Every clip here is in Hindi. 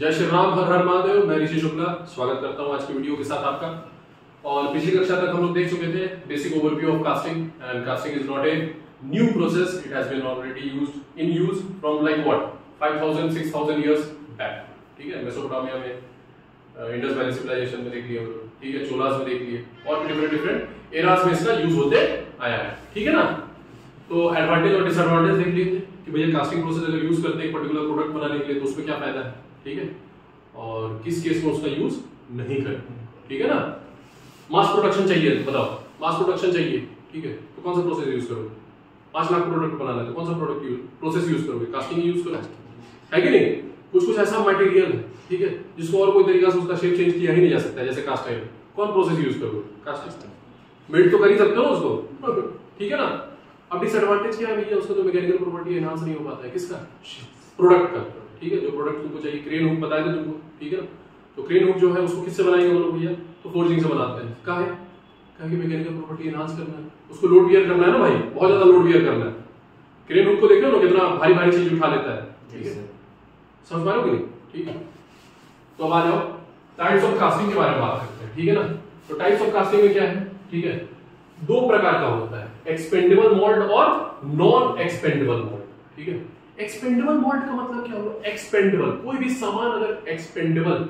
जय श्री राम, हर हर महादेव। मैं ऋषि शुक्ला स्वागत करता हूं आज की वीडियो के साथ आपका। और पिछली कक्षा तक हम लोग देख चुके थे basic overview of casting, and casting is not a new process, it has been already used in use from like what 5000 6000 years back. ठीक है, मेसोपोटामिया में, इंडस वैली सिविलाइजेशन में देख लिए हम लोग, ठीक है, चोलास में देख लिए, और डिफरेंट डिफरेंट एरास में इसका यूज होते आया है। ठीक है ना, तो एडवांटेज और डिसएडवांटेज देख लिए कि भैया कास्टिंग प्रोसेस अगर यूज करते हैं पर्टिकुलर प्रोडक्ट बनाने के लिए तो उसमें क्या फायदा है, ठीक है, और किस केस में उसका यूज नहीं करते। ठीक है ना, मास प्रोडक्शन चाहिए, बताओ मास प्रोडक्शन चाहिए, ठीक है, तो कौन सा प्रोसेस यूज करोगे? 5 लाख प्रोडक्ट बनाना है, कौन सा प्रोसेस यूज करोगे? कास्टिंग यूज करोगे, है कि नहीं? कुछ कुछ ऐसा मटेरियल है, ठीक है, जिसको और कोई तरीका से उसका शेप चेंज किया ही नहीं जा सकता है, जैसे कास्ट आयरन। कौन प्रोसेस यूज करोगे? कास्टिंग। मेल्ट तो कर ही सकते हो उसको, ठीक है ना। अब डिसएडवांटेज क्या है भैया उसका? तो मैकेनिकल प्रॉपर्टी एनहांस नहीं हो पाता है, किसका? प्रोडक्ट का। ठीक है, जो प्रोडक्ट तुमको चाहिए, क्रेन हुक बताए थे तुमको, ठीक है ना, तो क्रेन हुक जो है उसको किससे बनाएंगे हम लोग भैया? तो फोर्जिंग से बनाते हैं। कहा है कि मैकेनिकल प्रॉपर्टी एनहांस करना है, उसको लोड बियर करना है ना भाई, बहुत ज्यादा लोड बियर करना है। क्रेन हुक को देखो ना, कितना भारी भारी चीज उठा लेता है, ठीक है, समझ पा रहे हो कि नहीं? ठीक है, तो अब आ जाओ टाइप्स ऑफ कास्टिंग के बारे में बात करते हैं। ठीक है ना, तो टाइप्स ऑफ कास्टिंग में क्या है? ठीक है, दो प्रकार का होता है, एक्सपेंडेबल मोल्ड और नॉन एक्सपेंडेबल मोल्ड। ठीक है, एक्सपेंडेबल मोल्ड का मतलब क्या होगा? एक्सपेंडेबल कोई भी सामान अगर एक्सपेंडेबल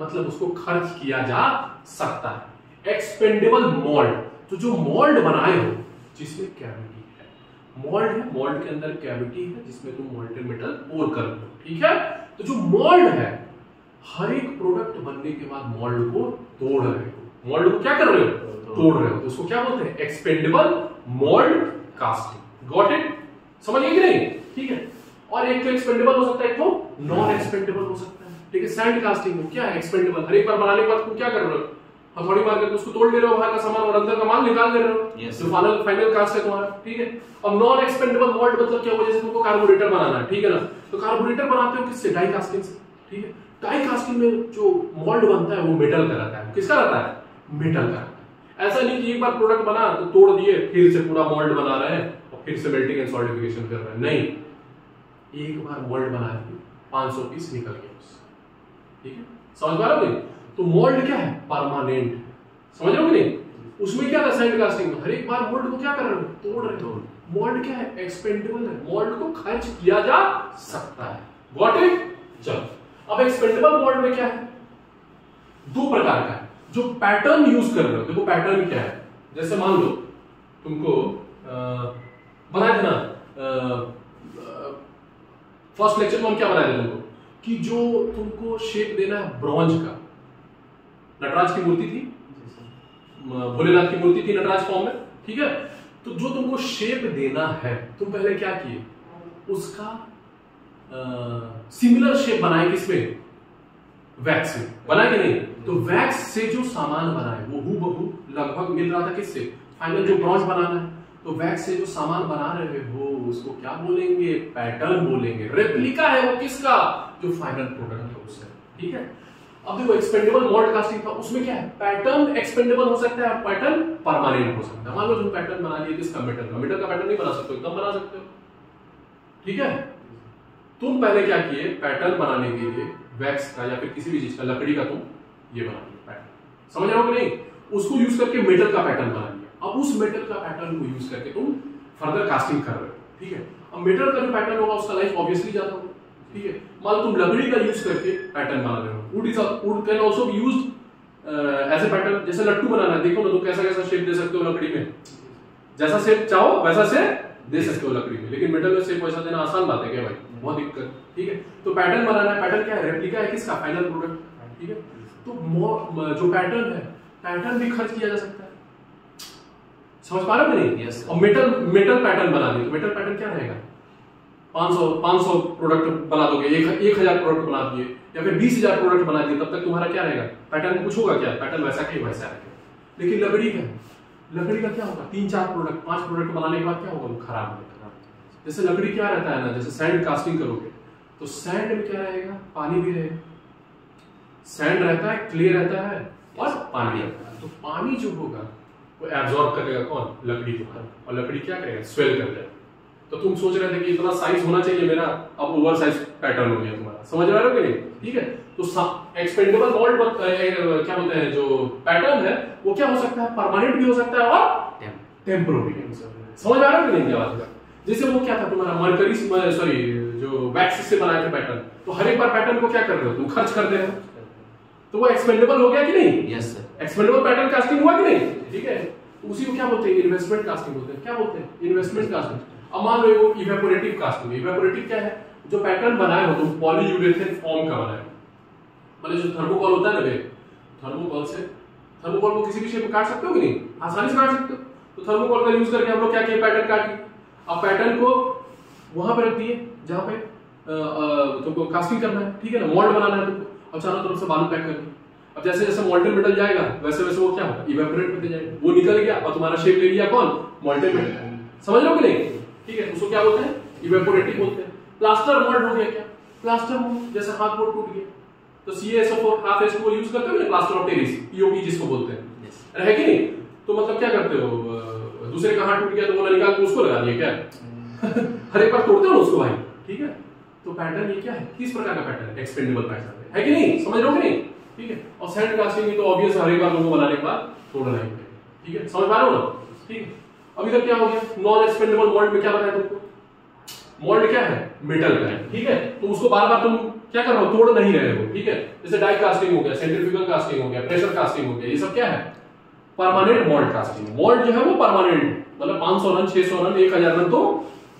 मतलब उसको खर्च किया जा सकता है। एक्सपेंडेबल मोल्ड तो जो मोल्ड बनाए हो जिसमें कैविटी है, मोल्ड है, मोल्ड के अंदर कैविटी है जिसमें तुम मोल्टेड मेटल पोर कर दो, ठीक है, तो जो मोल्ड है हर एक प्रोडक्ट बनने के बाद मोल्ड को तोड़ रहे हो, मोल्ड को क्या कर रहे हो? तोड़ रहे हो, तो उसको क्या बोलते हैं? Expendable mould casting. Got it? समझ गए कि नहीं? ठीक है, और एक तो एक्सपेंडेबल हो सकता है, एक तो नॉन एक्सपेंडेबल हो सकता है। ठीक है, सैंड कास्टिंग में क्या है? एक्सपेंडेबल। हर एक बार बनाने के बाद तुम क्या कर रहे हो? हथौड़ी मार करके उसको तोड़ ले रहे हो, बाहर का सामान और अंदर का माल निकाल ले रहे हो, जो फाइनल कास्ट है तुम्हारा। ठीक है, और नॉन एक्सपेंडेबल मोल्ड मतलब क्या हो? जैसे तुमको कार्बोरेटर बनाना है, ठीक है ना, तो कार्बोरेटर बनाते हो किससे? डाई कास्टिंग से। ठीक है, डाई कास्टिंग में जो मोल्ड बनता है वो मेटल का रहता है। किसका रहता है? मेटल का। ऐसा नहीं कि एक बार प्रोडक्ट बना तो तोड़ दिए, फिर से पूरा मोल्ड बना रहे हैं और फिर से मेल्टिंग एंड सॉलिडिफिकेशन कर रहे हैं, नहीं, एक बार मोल्ड बना दिए, 500 पीस निकल गया, ठीक है, समझ पा रहे हो? तो मोल्ड क्या है? परमानेंट, समझ रहे हो कि नहीं? उसमें क्या था सैंड कास्टिंग में? हर एक बार मोल्ड को क्या कर रहे हो? तोड़ रहे हो। मोल्ड क्या है? एक्सपेंडेबल है, मोल्ड को खर्च किया जा सकता है। Got it? चलो, अब एक्सपेंडेबल मोल्ड में क्या है? दो प्रकार का है। जो पैटर्न यूज कर रहे हो, देखो पैटर्न क्या है। जैसे मान लो तुमको बनाया था ना फर्स्ट लेक्चर में, हम क्या बनाया तुमको कि जो तुमको शेप देना है ब्रॉन्ज का, नटराज की मूर्ति थी, भोलेनाथ की मूर्ति थी नटराज फॉर्म में, ठीक है, तो जो तुमको शेप देना है तुम पहले क्या किए? उसका सिमिलर शेप बनाए, किसमें? वैक्स में बनाए कि नहीं? तो वैक्स से जो सामान बनाए वो हूबहू लगभग मिल रहा था किससे? फाइनल जो ब्रॉन्ज बनाना है, तो वैक्स से जो सामान बना रहे हो उसको क्या बोलेंगे? पैटर्न बोलेंगे। रेप्लिका है वो किसका? जो फाइनल प्रोडक्ट है उसका, ठीक है। अब देखो एक्सपेंडेबल मोल्ड कास्टिंग था, उसमें क्या है? पैटर्न एक्सपेंडेबल हो सकता है और पैटर्न परमानेंट हो सकता है। मान लो जो पैटर्न बना लिए किसका? मेटल का। मेटल का पैटर्न नहीं बना सकते, एकदम बना सकते हो, ठीक है। तुम पहले क्या किए? पैटर्न बनाने के लिए वैक्स का या फिर किसी भी चीज का, लकड़ी का, तुम ये बना लिया पैटर्न, समझ रहे हो कि नहीं? उसको यूज करके मेटल का पैटर्न बना लिया। अब उस मेटल का पैटर्न को यूज करके तुम फर्दर कास्टिंग कर रहे हो, ठीक है। अब मेटल का जो पैटर्न होगा उसका लाइफ ऑब्वियसली ज्यादा होगा, ठीक है। मान लो तुम लकड़ी का यूज करके पैटर्न बना रहे हो, wood can also be used as a pattern. जैसे लट्टू बनाना है, देखो ना तुम कैसा कैसा शेप दे सकते हो लकड़ी में, जैसा शेप चाहो वैसा से दे सकते हो लकड़ी में, लेकिन मेटल में शेप वैसा देना आसान बात है क्या भाई? बहुत दिक्कत, ठीक है। तो पैटर्न बनाना है, पैटर्न क्या है? रेप्लिका है किसका? फाइनल प्रोडक्ट, ठीक है। तो जो पैटर्न है, पैटर्न भी खर्च किया जा सकता है, समझ पा रहे हो नहीं? Yes, और मेटल पैटर्न बना दिए, मेटल पैटर्न क्या रहेगा? 500 प्रोडक्ट बना दोगे, 1000 प्रोडक्ट बना दिए या फिर 20000 प्रोडक्ट बना दिए, तब तक तुम्हारा क्या रहेगा? पैटर्न कुछ होगा क्या? पैटर्न वैसा ही वैसा रहेगा। लेकिन लकड़ी का क्या होगा? 3-4 प्रोडक्ट 5 प्रोडक्ट बनाने के बाद क्या होगा? वो खराब होगा। जैसे लकड़ी क्या रहता है ना, जैसे सैंड कास्टिंग करोगे तो सैंड में क्या रहेगा? पानी भी रहेगा, सैंड रहता है, क्ले रहता है और पानी रहता है, तो पानी जो होगा वो एब्जॉर्ब करेगा कौन? लकड़ी को। और लकड़ी क्या करेगा? स्वेल कर जाएगा। तो तुम सोच रहे थे कि इतना साइज होना चाहिए मेरा, अब ओवर साइज पैटर्न हो गया तुम्हारा, समझ रहे हो ठीक है। तो एक्सपेंडेबल बॉन्ड क्या बोलते हैं जो पैटर्न है वो क्या हो सकता है, परमानेंट भी हो सकता है और टेम्पररी। समझ आ रहा है कि नहीं आवाज का। जैसे वो क्या था तुम्हारा मरकरी सॉरी जो वैक्स से बनाया था पैटर्न, तो हर एक बार पैटर्न को क्या कर रहे हो तुम खर्च कर दे रहे हो, तो वो एक्सपेंडेबल हो गया कि नहीं। Yes sir, expendable pattern casting हुआ कि नहीं ठीक है। उसी को क्या बोलते हैं इन्वेस्टमेंट कास्टिंग बोलते हैं। क्या बोलते हैं इन्वेस्टमेंट कास्टिंग। अब मान लो वो इवेपोरेटिव कास्टिंग। इवेपोरेटिव क्या है, जो पैटर्न बनाए हो तुम पॉलीयूरेथेन फॉर्म का बनाए हो, मतलब जो थर्मोकॉल होता है ना वे थर्मोकॉल से, थर्मोकॉल को किसी भी शेप में काट सकते हो कि नहीं, आसानी से काट सकते हो। तो थर्मोकॉल का यूज करके हम लोग क्या किए पैटर्न काटे। अब पैटर्न को वहां पे रख दिए जहां पे तुमको कास्टिंग करना है ठीक है ना, मोल्ड बनाना है तुमको। अब चारों तरफ से बालू पैक कर दिया। अब जैसे जैसे मोल्टेड मेटल जाएगा वैसे वैसे वो क्या होगा इवेपोरेट होते जाएगा, वो निकल गया और तुम्हारा शेप ले लिया कौन, मोल्टेड मेटल। समझ लो कि नहीं ठीक है, उसको क्या बोलते हैं इवेपोरेटिव बोलते हैं। प्लास्टर मोल्ड हो गया क्या, प्लास्टर मोल्ड जैसे हाथ मोल्ड टूट गया तो CaSO4 हाफ एस को यूज करते हो ना, प्लास्टर ऑफ पेरिस ईओपी जिसको बोलते हैं रहे कि नहीं। तो मतलब क्या करते हो, दूसरे का हाथ टूट गया तो बोला निकाल के उसको लगा दिया क्या हर एक बार तोड़ते हो उसको भाई ठीक है। तो पैटर्न ये क्या है, किस प्रकार का पैटर्न, एक्सपेंडेबल पैटर्न है कि नहीं, समझ रहे हो कि नहीं ठीक है। और सैंड कास्टिंग में तो ऑब्वियस हर एक बार लोगों को बनाने के बाद तोड़ना है ठीक है, समझ पा रहे हो ना ठीक है। अब इधर क्या हो गया नॉन एक्सपेंडेबल मोल्ड में, क्या बताया तुमको मोल्ड क्या है मेटल का है ठीक है, तो उसको बार बार तुम क्या कर रहे हो तोड़ नहीं रहे हो ठीक है। जैसे डाई कास्टिंग हो गया, सेंट्रीफ्यूगल कास्टिंग हो गया, प्रेशर कास्टिंग हो गया, ये सब क्या है परमानेंट मोल्ड कास्टिंग। मोल्ड जो है वो परमानेंट, मतलब 500 रन 600 रन 1000 रन तो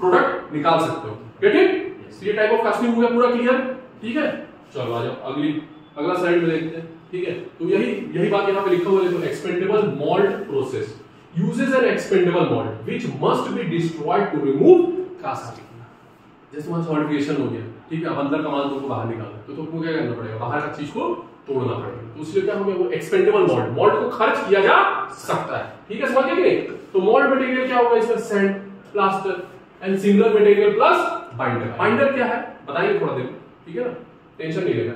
प्रोडक्ट निकाल सकते हो। गेट इट, ये टाइप ऑफ कास्टिंग हो गया पूरा क्लियर ठीक है। चलो आ जाओ अगला स्लाइड में देखते हैं ठीक है। तो यही बात यहां पे लिखा हुआ है, देखो expendable mould process uses an expendable mould which must be destroyed to remove casting. जैसे वहां सॉल्टिफिकेशन हो गया ठीक है, अब अंदर का माल तुमको बाहर निकालना तो तुमको क्या करना पड़ेगा, बाहर की चीज को तोड़ना पड़ेगा। तो उसलिए क्या हो गया वो एक्सपेंडेबल मोल्ड, मोल्ड को खर्च किया जा सकता है ठीक है, समझ गए। तो मोल्ड मटेरियल क्या होगा इसमें, sand, plaster and similar material plus binder. Binder क्या है बताइए थोड़ा देर ठीक है ना, टेंशन नहीं लेना।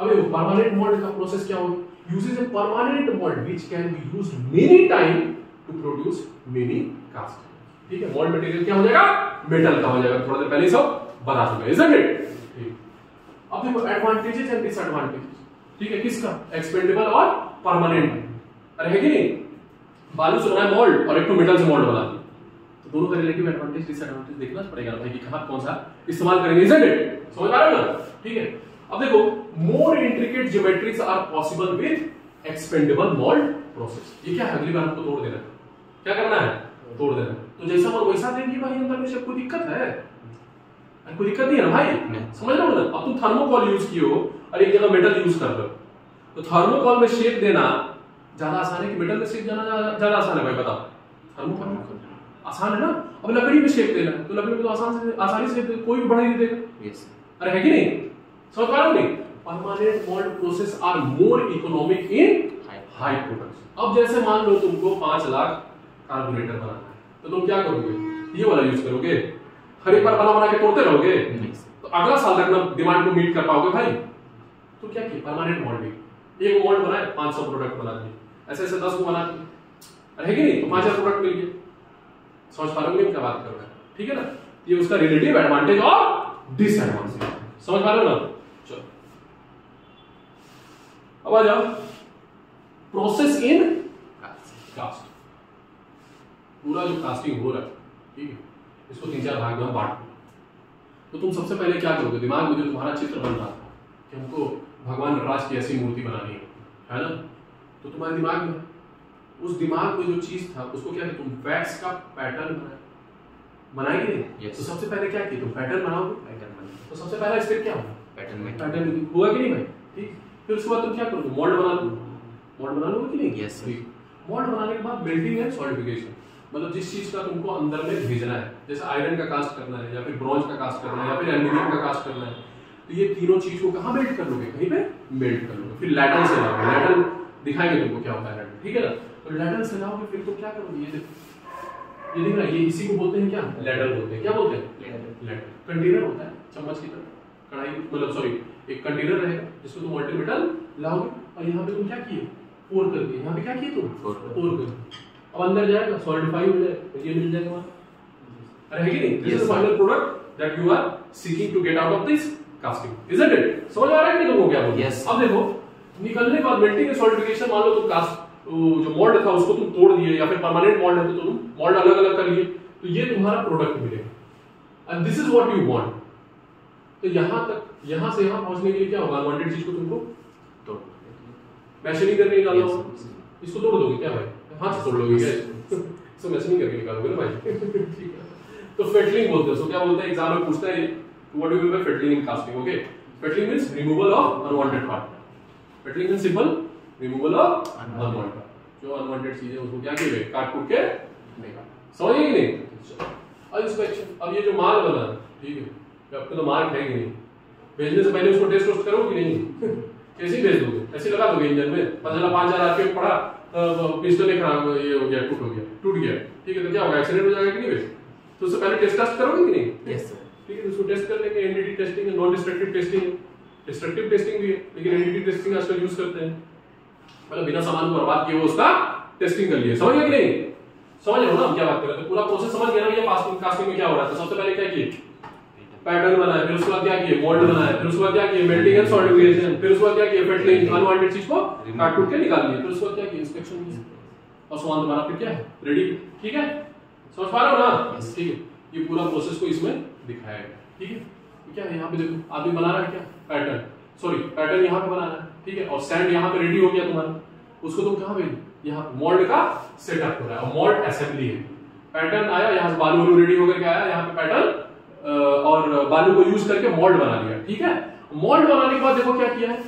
अब ये परमानेंट मोल्ड का प्रोसेस क्या होगा, uses a permanent mould which can be used many time to produce many cast ठीक है। मोल्ड मटेरियल क्या हो जाएगा मेटल का हो जाएगा, थोड़ा देर पहले सब बता चुके इज इट ठीक। अब देखो एडवांटेजेस एंड डिसएडवांटेजेस ठीक है, किसका एक्सपेंडेबल और परमानेंट है कि नहीं। बालू से बना है मोल्ड और एक तो मेटल से मोल्ड बना है, तो दोनों का रिलेटिव एडवांटेज डिसएडवांटेज देखना पड़ेगा भाई कि कहां कौन सा इस्तेमाल करेंगे, इज इट, समझ आ रहा है ना ठीक है। अब देखो more intricate geometries are possible with expendable mould process. ये क्या है, अगली बार हमको तोड़ देना है, क्या करना है तोड़ देना है, तो जैसा मन वैसा देंगे भाई, अंदर में सबको दिक्कत है, कोई दिक्कत नहीं है ना भाई, समझ रहे हो ना। अब तुम थर्मोकॉल यूज किए हो और एक जगह मेटल यूज कर रहे हो, तो थर्मोकॉल में शेप देना ज्यादा आसान है कि मेटल में शेप देना ज्यादा आसान है भाई बताओ, थर्मोकॉल में आसान है ना। अब लकड़ी में शेप देना है, तो लकड़ी में तो आसानी से कोई भी बढ़ा नहीं देगा। यस अरे है कि नहीं, समझ पा रहे हो नहीं। Permanent mould process are more economic in high production. अब जैसे मान लो तुमको 5 लाख कार्बोरेटर बनाना है, तो तुम क्या करोगे, ये वाला यूज करोगे, हर एक बार बना के तोड़ते रहोगे तो अगला साल तक डिमांड को मीट कर पाओगे भाई। तो क्या किया परमानेंट मोल्ड, एक मोल्ड बनाए 500 प्रोडक्ट बना दिए, ऐसे ऐसे 10 को बना दिए, अरे नहीं तो 5000 प्रोडक्ट मिल गए, समझ पा रहे हो क्या बात कर रहा है ठीक है ना। ये उसका रिलेटिव एडवांटेज और डिसएडवांटेज, समझ पा रहे हो ना। चलो अब आ जाओ प्रोसेस इन कास्ट। पूरा जो कास्टिंग हो रहा है ठीक है, इसको 3-4 भाग में बांट। तो तुम सबसे पहले क्या करोगे, दिमाग में जो तुम्हारा चित्र बन रहा था कि हमको भगवान नटराज की ऐसी मूर्ति बनानी है ना, तो तुम्हारे दिमाग में उस दिमाग में जो चीज था उसको क्या तुम वैक्स का पैटर्न बनाएंगे। yes. तो सबसे पहले क्या किया तुम पैटर्न बनाओगे, पैटर्न बनाओ तो सबसे पहला स्टेप क्या होगा पैटर्न होगा कि नहीं भाई ठीक। फिर उसके बाद तुम क्या करोगे मोल्ड बना लो, मोल्ड बना लोगे कि नहीं। यस मोल्ड बनाने के बाद मेल्टिंग एंड सॉलिडिफिकेशन, मतलब जिस चीज का तुमको अंदर में भेजना है, जैसे आयरन का कास्ट करना है या फिर ब्रॉन्ज का कास्ट करना है या फिर एल्यूमिनियम का कास्ट करना है, तो ये तीनों चीज को कहाँ मेल्ट कर लोगे, कहीं पे मेल्ट कर लोगे। फिर लैटल से लाओगे, लैटल दिखाएंगे तुमको क्या होता है लैटल ठीक है ना। तो लैटल से लाओगे फिर तुम क्या करोगे, ये देख रहा है, ये इसी को बोलते हैं क्या लैटल बोलते हैं, क्या बोलते हैं लैटल। कंटेनर होता है चम्मच की तरह, कढ़ाई मतलब सॉरी एक कंटेनर रहेगा जिसको तुम मोल्टेड मेटल लाओगे और यहाँ पे तुम क्या किए पोर कर दिए, यहाँ पे क्या किए तुम पोर कर दिए। अब अंदर जाएगा सॉलिडिफाई हो जाएगा, ये मिल जाएगा वहां, अरे है कि नहीं। This is final product that you are seeking to get out of this casting, isn't it? समझ आ रहा है कि लोगों क्या बोल? Yes. अब देखो निकलने के बाद melting solidification, मान लो तुम कास्ट जो मोल्ड था उसको तुम तोड़ दिए या फिर परमानेंट मोल्ड है तो तुम मोल्ड अलग अलग कर लिए, तो ये तुम्हारा प्रोडक्ट मिलेगा and this is what you want. तो यहाँ तक, यहाँ से यहाँ पहुंचने के लिए क्या होगा? वांटेड चीज को तुमको तोड़, मैशनिंग करके निकालो, इसको तोड़ दोगे क्या भाई? हाँ तोड़ लोगे क्या इसको? मैशनिंग करके निकालोगे ना भाई, ठीक है। तो फेटलिंग बोलते हैं, सो क्या बोलते हैं एग्जाम में पूछता है what do you mean by fettling in casting. Okay, fettling means removal of unwanted part. Fettling means simple removal of unwanted, जो अनवांटेड चीजें उसको क्या किए काट कूट के निकाल, समझे कि नहीं? अब इसको एक्शन, अब ये जो मार्क बना, ठीक है, आपको तो मार्क है कि नहीं, भेजने से पहले उसको टेस्ट वोस्ट करोगे कि नहीं? कैसे भेज दोगे? ऐसे लगा दोगे इंजन में, पता 5000 पे पड़ा, पिस्टन खराब ये हो गया, टूट हो गया, टूट गया, ठीक है, तो क्या होगा? एक्सीडेंट हो जाएगा कि नहीं भाई? तो उससे पहले टेस्ट करोगे कि नहीं? यस सर, ठीक है, उसको टेस्ट कर लेंगे। एनडीटी टेस्टिंग है, नॉन डिस्ट्रक्टिव टेस्टिंग है, डिस्ट्रक्टिव टेस्टिंग भी है, लेकिन एनडीटी टेस्टिंग आजकल यूज करते हैं, मतलब बिना सामान को बर्बाद किए वो उसका टेस्टिंग कर लिए, समझ गए कि नहीं? समझ रहे हो ना क्या बात कर रहे हैं? पूरा प्रोसेस समझ गया ना? ये कास्टिंग में क्या हो रहा था? सबसे पहले क्या किए? पैटर्न बनाया, फिर उसके बाद क्या किए? मोल्ड बनाया, फिर उसके बाद क्या किए? मेल्टिंग एंड सॉलिडिफिकेशन, फिर उसके बाद क्या किए? फेटलिंग, अनवांटेड चीज को काट कूट के निकाल दिए, फिर उसके बाद क्या किए? इंस्पेक्शन किया और सामान तुम्हारा फिर क्या है? रेडी, ठीक है, समझ पा रहे हो ना? ठीक है, ये पूरा प्रोसेस को इसमें दिखाया गया, ठीक है। क्या है यहाँ पे देखो, आदमी बना रहा है क्या? पैटर्न, सॉरी पैटर्न यहाँ पे बना रहा है, ठीक है, और सैंड यहाँ पे रेडी हो गया तुम्हारा, उसको तुम कहाँ भेजो? यहाँ मोल्ड का सेटअप हो रहा है, मोल्ड असेंबली है, पैटर्न आया, यहाँ से बालू रेडी होकर आया, यहाँ पे पैटर्न और बालू को यूज करके मोल्ड बना लिया, ठीक है। मोल्ड बनाने के बाद देखो क्या किया है?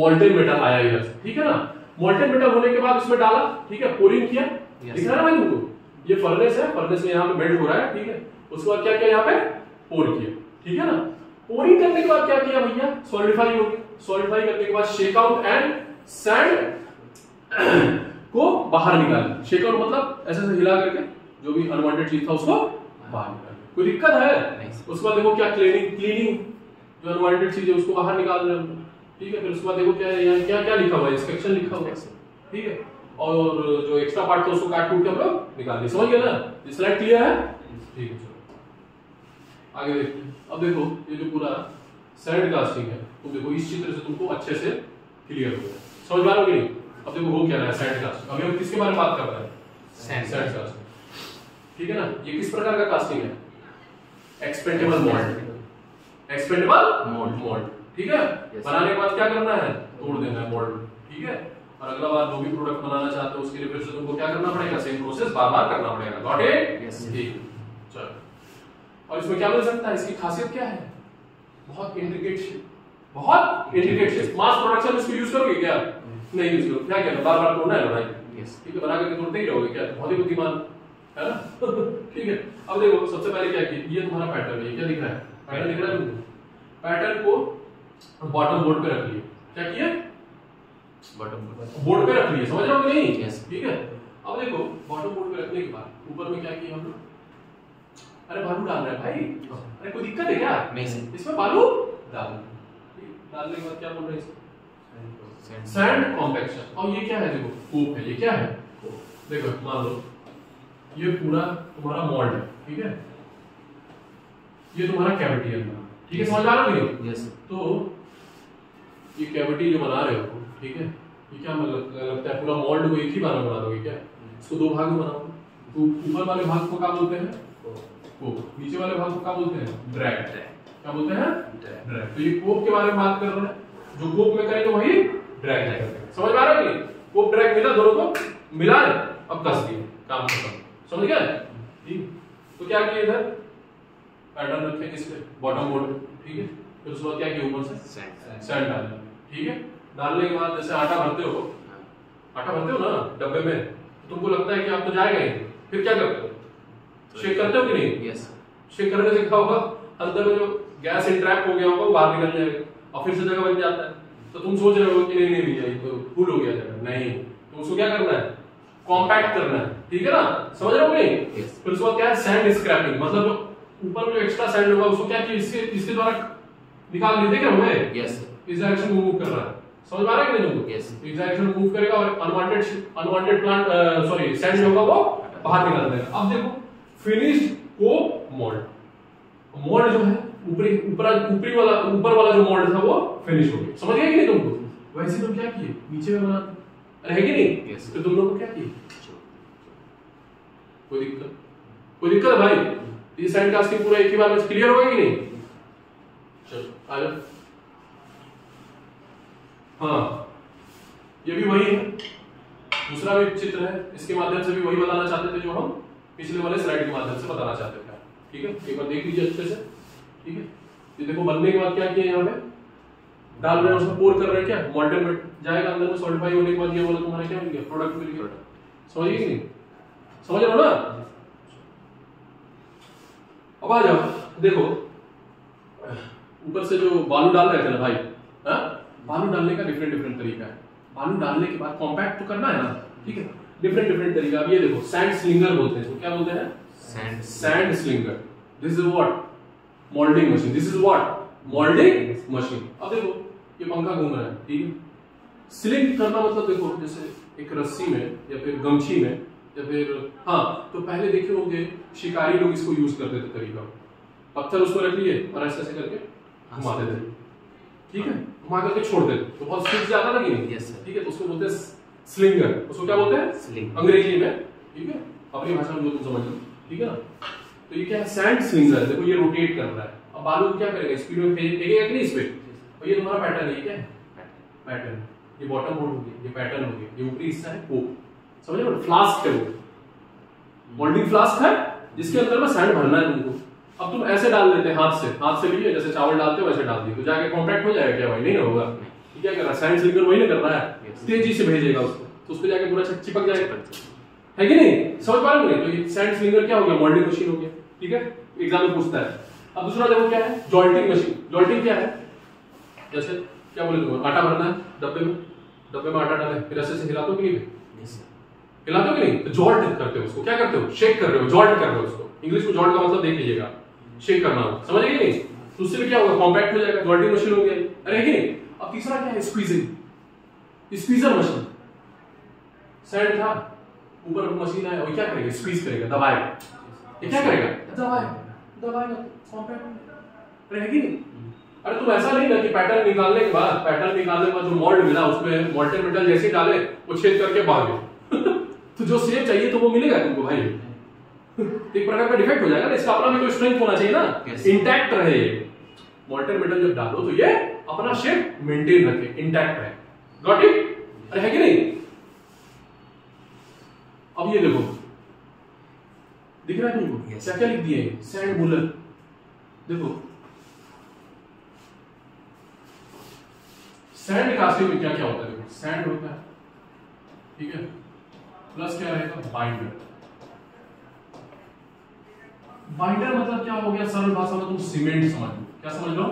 मोल्टेन मेटल आया यहाँ से, ठीक है ना, मोल्टेन मेटल होने के बाद उसमें डाला, ठीक है, पोरिंग किया, दिख रहा है भाई तुमको? ये फर्नेस है, फर्नेस में यहाँ पे मेल्ट हो रहा है, ठीक है, उसके बाद क्या किया? यहाँ पे पोर किया, ठीक है ना, पोरिंग करने के बाद क्या किया भैया? सॉलिडिफाई हो गया, सॉलिडिफाई करने के बाद शेक आउट एंड सैंड को बाहर निकाल, शेक आउट मतलब ऐसे ऐसे हिला करके जो भी अनवांटेड चीज था उसको बाहर निकाल, कोई दिक्कत है? उसके बाद देखो क्या? क्लीनिंग, जो अनवांटेड चीज है उसको बाहर निकाल रहे हैं, ठीक है, फिर उसके बाद देखो क्या है? यहाँ क्या क्या लिखा हुआ है? इंस्पेक्शन लिखा हुआ है, ठीक है, और जो एक्स्ट्रा पार्ट था उसको काट कूट के हम लोग निकाल दिए, समझ गए ना? ये स्लाइड क्लियर है, ठीक है, चलो आगे देखते हैं। अब देखो ये जो पूरा सैंड कास्टिंग है, तुम देखो इस चित्र से तुमको अच्छे से क्लियर हो गया, समझ पा रहे हो कि नहीं? अब देखो वो क्या है? Sand casting. अभी हम किसके बारे में बात कर रहे हैं? सैंड कास्टिंग, ठीक है ना। ये किस प्रकार का कास्टिंग है? एक्सपेंडेबल मोल्ड, एक्सपेंडेबल मोल्ड, ठीक है। बनाने के बाद क्या करना है? तोड़ देना है मोल्ड, ठीक है, और अगला बार जो भी प्रोडक्ट बनाना चाहते हो उसके लिए फिर से तुमको क्या करना पड़ेगा? सेम प्रोसेस बार बार करना पड़ेगा, गॉट इट? यस, ठीक, चलो। और इसमें क्या मिल सकता है? इसकी खासियत क्या है? बहुत इंट्रिकेट शेप, बहुत इंट्रिकेट शेप। मास प्रोडक्शन में इसको यूज करोगे क्या? नहीं यूज करोगे, क्या करना? बार बार तोड़ना है भाई, यस, ठीक है, बना करके तोड़ते ही रहोगे क्या? बहुत ही बुद्धिमान है ना, ठीक है। अब देखो सबसे पहले क्या किया? ये तुम्हारा पैटर्न है, क्या दिख रहा है? पैटर्न दिख रहा है तुमको? पैटर्न को बॉटम बोर्ड पे रख लिए, क्या किया? बॉटम बोर्ड पे रख लिए, समझ रहे हो नहीं? यस, ठीक है। अब देखो बॉटम बोर्ड पे रखने के बाद ऊपर में क्या किया हम लोग? अरे बालू डाल रहे हैं भाई, अरे कोई दिक्कत है क्या? नहीं, इसमें बालू डाल, डालने के बाद क्या बोल रहे हैं? Sand compaction. और ये क्या है? देखो कोप है, ये क्या है? देखो मान लो ये पूरा तुम्हारा मोल्ड है, ठीक है, ये तुम्हारा कैविटी है, ठीक है, समझ आ रहा है? यस, तो ये कैविटी जो बना रहे हो, ठीक है, ये क्या लगता है? पूरा मोल्ड को एक ही बार में बना दोगे क्या? इसको दो भाग में बनाओगे तो ऊपर वाले भाग को क्या बोलते हैं? कोप, नीचे वाले भाग को क्या बोलते हैं? ड्रैग, क्या बोलते हैं? ड्रैग। तो ये कोप के बारे में बात कर रहे हैं, जो कोप में करें तो वही ड्रैग, समझ पा रहे हो? कोप ड्रैग मिला, दोनों को मिला, अब कस दिए, काम खत्म, समझ गए? ठीक, तो क्या किया? इधर पैटर्न रखे इस पे बॉटम बोर्ड, ठीक है, फिर उसके बाद क्या किया? ऊपर से सैंड, सैंड डाला, ठीक है, डालने के बाद जैसे आटा भरते हो, आटा भरते हो ना डब्बे में, तुमको लगता है कि आप तो जाएगा ही, फिर क्या करते हो? शेक करते हो कि नहीं? यस, शेक करने से क्या होगा? अंदर में जो गैस इंट्रैप हो गया होगा वो बाहर निकल जाएगा और फिर से जगह बन जाता है। तो तुम सोच रहे हो कि नहीं नहीं भैया तो फुल हो गया जगह, नहीं, तो उसको क्या करना है? कॉम्पैक्ट करना है, ठीक है ना, समझ रहे हो कि नहीं? फिर उसके बाद क्या है? सैंड स्क्रैपिंग, मतलब ऊपर जो एक्स्ट्रा सैंड होगा उसको क्या किया? इसके द्वारा निकाल लेते क्या हुए? यस, इस डायरेक्शन में मूव कर रहा है, समझ पा रहे हैं कि नहीं लोग? यस, इस डायरेक्शन में मूव करेगा और अनवांटेड प्लांट सॉरी सैंड होगा वो बाहर निकाल देगा। अब देखो फिनिश्ड कोप मोल्ड, मोल्ड जो है ऊपर वाला जो मॉडल था वो फिनिश हो गया। समझ गया कि नहीं तुमको? वैसे तुम क्या किए, नीचे में बना है कि नहीं? यस। तो तुम लोग क्या किए? कोई दिक्कत भाई? ये साइड कास्टिंग पूरा एक ही बार में क्लियर होगा कि नहीं? चलो आ जाओ। हाँ, ये भी वही है, दूसरा भी चित्र है, इसके माध्यम से भी वही बताना चाहते थे जो हम पिछले वाले स्लाइड के माध्यम से बताना चाहते थे। ठीक है, एक बार देख लीजिए अच्छे से। ठीक है, ये देखो बनने के बाद क्या किया, यहाँ पे डाल रहे हैं, उसमें पोर कर रहे हैं, क्या मॉडल में जाएगा अंदर में, सॉल्टिफाई होने के बाद ये बोला तुम्हारा क्या बन गया, प्रोडक्ट मिल गया। समझिए कि नहीं? समझ रहे हो ना? अब आ जाओ, देखो ऊपर से जो बालू डाल रहे थे ना भाई, हाँ, बालू डालने का डिफरेंट तरीका है। बालू डालने के बाद कॉम्पैक्ट तो करना है ना, ठीक है, डिफरेंट तरीका। अब ये देखो सैंड स्लिंगर बोलते हैं, तो क्या बोलते हैं? Sand slinger. This is what moulding machine, this is what moulding machine. अब देखो ये पंखा घूम रहा है, ठीक है, स्लिंग करना मतलब देखो जैसे एक रस्सी में या फिर गमछी में या फिर, हाँ, तो पहले देखे होंगे शिकारी लोग इसको यूज करते थे तरीका, पत्थर उसको रख लिए और ऐसे ऐसे करके घुमाते थे, ठीक है, घुमा करके छोड़ देते, तो बहुत स्लिप ज्यादा लगी नहीं, yes, ठीक है, तो उसको बोलते हैं स्लिंगर। उसको क्या बोलते हैं? स्लिंग, अंग्रेजी में, ठीक है, अपनी भाषा में जो तुम समझ लो, ठीक है ना। तो ये क्या है? Sand slinger. देखो ये रोटेट कर रहा है, अब बालू क्या करेगा, स्पीड में फेंकेगा कि नहीं इस पे, और ये तुम्हारा पैटर्न है, क्या है पैटर्न, ये बॉटम बोर्ड हो गया, ये पैटर्न हो गया, ये ऊपरी हिस्सा है कोप, समझ रहे हो, फ्लास्क है, वो मोल्डिंग फ्लास्क है जिसके अंदर में सैंड भरना है तुमको। अब तुम ऐसे डाल देते हैं हाथ से भी है, जैसे चावल डालते हो वैसे डाल दिए, तो जाके कॉम्पैक्ट हो जाएगा क्या भाई? नहीं होगा। क्या कर रहा है? साइंस लिखकर वही ना कर रहा है, तेजी से भेजेगा उसको, तो उस पे जाके पूरा चिपक जाएगा, है कि नहीं? समझ पा रहे हो? तो ये साइंस लिखकर क्या हो गया? मोल्डिंग मशीन हो गया, ठीक है, एग्जाम में पूछता है। अब दूसरा देखो क्या है? जॉल्टिंग मशीन। जॉल्टिंग क्या है? जैसे क्या बोले तुम, आटा भरना है डब्बे में आटा डाले, फिर ऐसे से हिलाते हो कि नहीं, हिलाते हो कि नहीं, जॉल्ट करते हो उसको, क्या करते हो? शेक कर रहे हो, जॉल्ट कर रहे हो उसको, इंग्लिश में जॉल्ट का मतलब देख लीजिएगा, शेक करना हो, समझ गए नहीं? तो उससे भी क्या होगा? कॉम्पैक्ट हो जाएगा, जॉल्टिंग मशीन हो गई, अरे कि नहीं। अब तीसरा क्या है? Squeezing, squeezer machine. सैंड था, ऊपर मशीन आया, वो क्या करेगा? स्क्वीज करेगा, दबाएगा, ये क्या करेगा? दबाएगा, कॉम्पैक्ट, अरे कि नहीं। अरे तुम ऐसा नहीं ना कि पैटर्न निकालने के बाद जो मोल्ड मिला उसमें मोल्टेड मेटल जैसे डाले वो छेद करके भागे तो जो शेप चाहिए तो वो मिलेगा तुमको भाई, एक प्रकार का डिफेक्ट हो जाएगा ना, इसका अपना भी कोई स्ट्रेंथ होना चाहिए ना, इंटैक्ट रहे। मोल्टेड मेटल जब डालो तो ये अपना शेप मेंटेन रखे, इंटैक्ट रहे, गॉट इट, है कि नहीं? अब ये देखो, दिख रहा है तुमको? yes. क्या लिख दिए? Sand Buhler. देखो सैंड कास्टिंग में क्या क्या होता है? देखो सैंड होता है, ठीक है, प्लस क्या रहेगा? बाइंडर। बाइंडर मतलब क्या हो गया? सरल भाषा में तुम सीमेंट समझ लो, क्या समझ लो?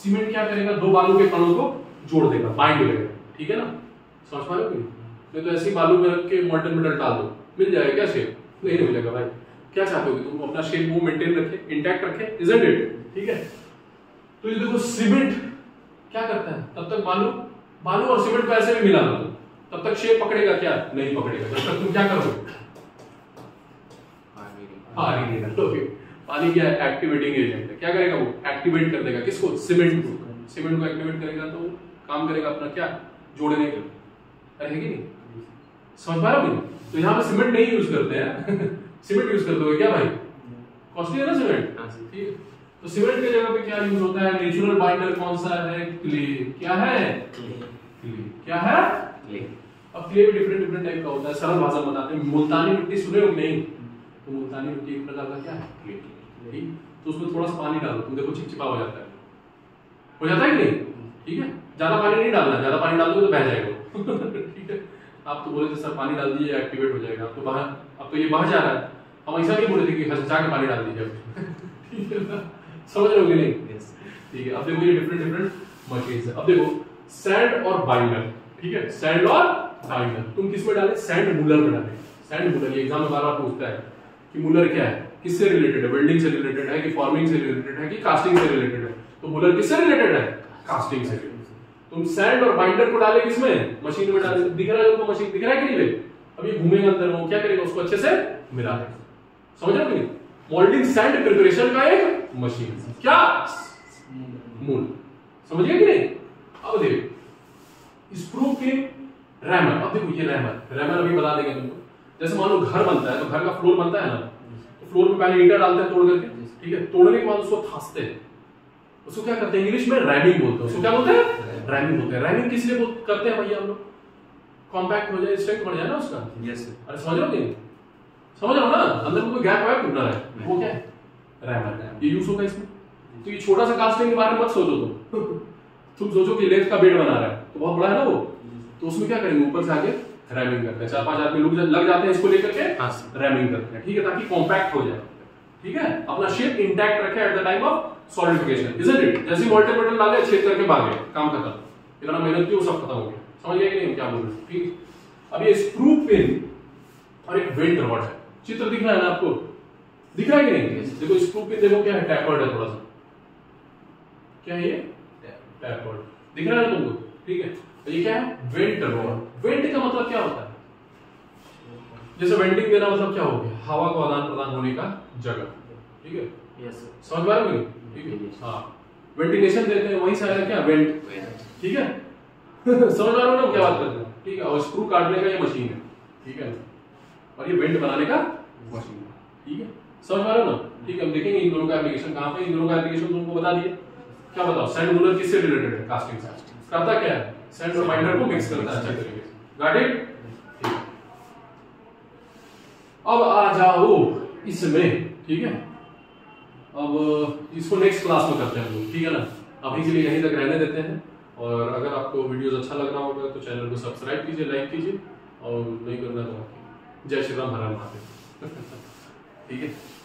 सीमेंट क्या करेगा? दो बालू के कणों को जोड़ देगा, बाइंड करेगा, ठीक है ना, समझ पा रहे हो? नहीं तो ऐसे बालू में रख के मोल्टेड मेटल डाल दो, मिल जाएगा क्या शेप? नहीं मिलेगा भाई। क्या चाहते हो कि तुम अपना शेप वो मेंटेन रखे, इंटैक्ट रखे, इजंट इट, ठीक है। तो ये देखो सीमेंट क्या करता है, तब तक बालू और सीमेंट को ऐसे भी मिला दो, तब तक शेप पकड़ेगा क्या? नहीं पकड़ेगा। तब तक तुम क्या करोगे? पानी क्या है? एक्टिवेटिंग एजेंट है, क्या करेगा? वो एक्टिवेट कर देगा किसको? सीमेंट को एक्टिवेट करेगा, तो काम करेगा अपना क्या? जोड़ने के लिए, है कि नहीं? समझ पा रहे हो? तो यहाँ पे सीमेंट नहीं यूज करते हैं सीमेंट यूज करते हो क्या भाई? कॉस्टली है ना सीमेंट, ठीक है। तो सीमेंट की जगह पे क्या यूज होता है? नेचुरल बाइंडर कौन सा है? क्ले। क्या है? क्ले। अब क्ले भी डिफरेंट टाइप का होता है, सरल भाषा बताते हैं। मुल्तानी मिट्टी सुने हो नहीं? तो मुल्तानी मिट्टी एक प्रकार का क्या है? क्ले, ठीक। तो उसमें थोड़ा सा पानी डालो, तुम देखो चिपचिपा हो जाता है, हो जाता है कि नहीं? ठीक है, ज्यादा पानी नहीं डालना, ज्यादा पानी डालोगे तो बह जाएगा ठीक है, आप तो बोले थे सर पानी डाल दीजिए एक्टिवेट हो जाएगा, आप तो बाहर, अब तो ये बह जा रहा है, हम ऐसा नहीं बोले थे कि हंसा के पानी डाल दीजिए ठीक है, समझ रहे हो कि नहीं? ठीक है। अब देखो ये डिफरेंट मशीन है। अब देखो सैंड और बाइंडर, ठीक है, सैंड और बाइंडर तुम किस में डाले? सैंड मूलर में डाले। सैंड मूलर ये एग्जाम में बार बार पूछता है कि मूलर क्या है, किससे रिलेटेड है? वेल्डिंग से रिलेटेड है कि फॉर्मिंग से रिलेटेड है कि कास्टिंग से रिलेटेड है? तो मूलर किससे रिलेटेड है? कास्टिंग से। तुम सैंड और बाइंडर को डाले किसमें? मशीन में डाले, दिख रहा है तुमको? मशीन दिख रहा है कि नहीं? अब ये घूमेगा अंदर, वो क्या करेगा? उसको अच्छे से मिला देगा, समझ रहे हो? मोल्डिंग सैंड प्रिपरेशन का एक मशीन, क्या मूल, समझ गए कि नहीं। अब देखो स्प्रू के रैमर, अब देखो ये रैमर, रैमर अभी बता देंगे तुमको। जैसे मान लो घर बनता है तो घर का फ्लोर बनता है ना, तो फ्लोर में पहले ईंटा डालते हैं तोड़ करके, ठीक है, तोड़ने के बाद उसको थासते हैं, उसको क्या करते हैं इंग्लिश में रैमिंग बोलते हैं, उसको क्या बोलते हैं रैमिंग बोलते हैं। रैमिंग किस लिए करते हैं भैया हम लोग, कॉम्पैक्ट हो जाए, स्ट्रेंथ बढ़ जाए ना उसका, यस सर। अरे समझ रहे हो कि समझ रहे हो ना, अंदर कोई गैप वैप टूटना है, वो क्या है रैमर, ये यूज होगा इसमें। तो ये छोटा सा कास्टिंग के बारे में मत सोचो तुम सोचो कि लेथ का बेड बना रहा है तो बहुत बड़ा है ना वो, तो उसमें क्या करेंगे ऊपर से आके रैमिंग करते हैं, 4-5 आदमी लोग लग जाते हैं इसको लेकर के रैमिंग करते हैं, ठीक है, ताकि कॉम्पैक्ट हो जाए, ठीक है, अपना शेप इंटैक्ट रखे at the time of solidification, isn't it. जैसे वोल्टेज बटन डाले छेद करके भागे, काम खत्म, इतना मेहनत की वो सब खत्म हो गया, समझ गए कि नहीं क्या बोल रहे हो, ठीक। अब ये स्क्रू पिन और एक वेल्डर रॉड है, चित्र दिख रहा है ना आपको, दिख रहा है कि नहीं। देखो स्क्रू पिन देखो क्या है, टैपर्ड है थोड़ा सा, क्या है ये टैपर्ड, दिख रहा है तुमको, ठीक है। तो ये क्या है वेल्डर रॉड, वेल्ड का मतलब क्या होता है, जैसे वेंटिंग देना मतलब क्या हो गया, हवा को आदान प्रदान होने का जगह, ठीक है, यस सर, समझ पा रहे हो, ठीक है, हां वेंटिलेशन देते हैं, वहीं से आएगा क्या वेंट, ठीक है समझ पा रहे हो ना क्या बात कर रहे हो, ठीक है। और स्क्रू काटने का ये मशीन है, ठीक है, और ये वेंट बनाने का मशीन है, ठीक है, समझ पा रहे हो ना, ठीक है। हम देखेंगे इन दोनों का एप्लीकेशन कहां पे, इन दोनों का एप्लीकेशन तुमको बता दिए, क्या बताओ सैंड रोलर किससे रिलेटेड है, कास्टिंग से, करता क्या है सैंड और बाइंडर को मिक्स करता है अच्छे तरीके से, गॉट इट। अब आ जाओ इसमें, ठीक है, अब इसको नेक्स्ट क्लास में करते हैं हम लोग, ठीक है ना, अभी के लिए यहीं तक रहने देते हैं। और अगर आपको वीडियोस अच्छा लग रहा होगा तो चैनल को सब्सक्राइब कीजिए, लाइक कीजिए, और नहीं करना तो जय श्री राम, हरा महादेव ठीक है।